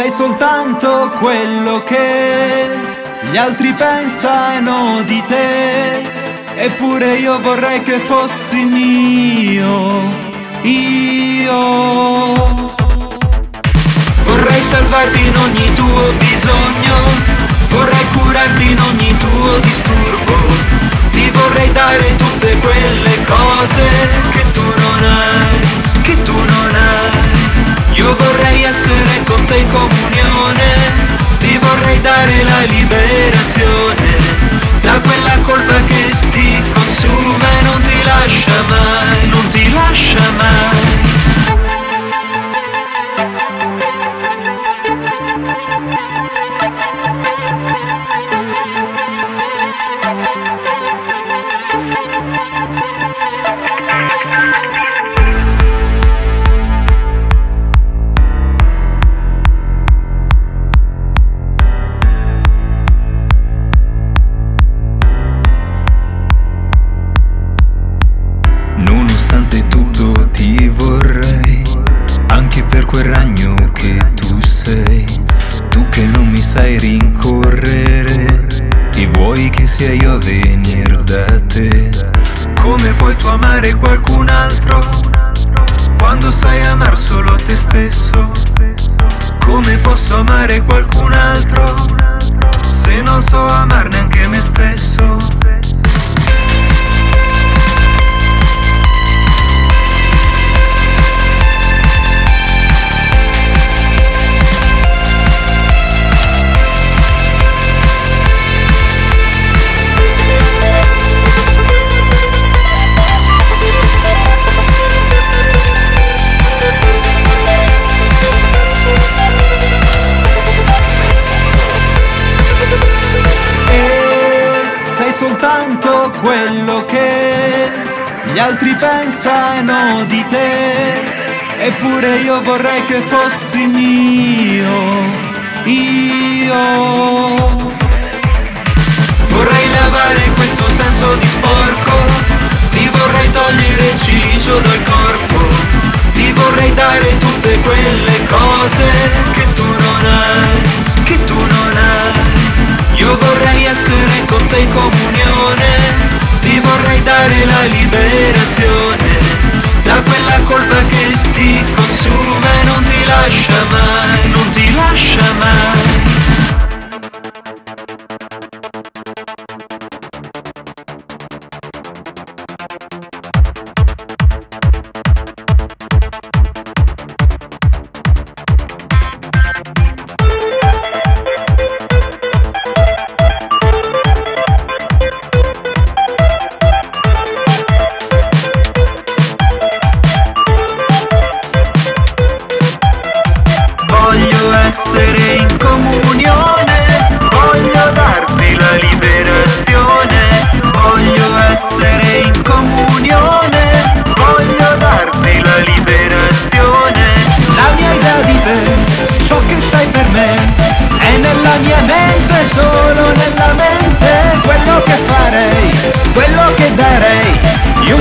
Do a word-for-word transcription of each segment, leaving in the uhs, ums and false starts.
sei soltanto quello che gli altri pensano di te, eppure io vorrei che fossi mio, io. Vorrei salvarti in ogni tuo bisogno, vorrei curarti in ogni tuo disturbo, ti vorrei dare tutte quelle cose che tu non hai, che tu non hai. Io vorrei essere con te in comunione, ti vorrei dare la liberazione da quella colpa che ti consuma e non ti lascia mai, non ti lascia mai.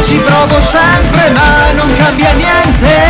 Ci provo sempre ma non cambia niente.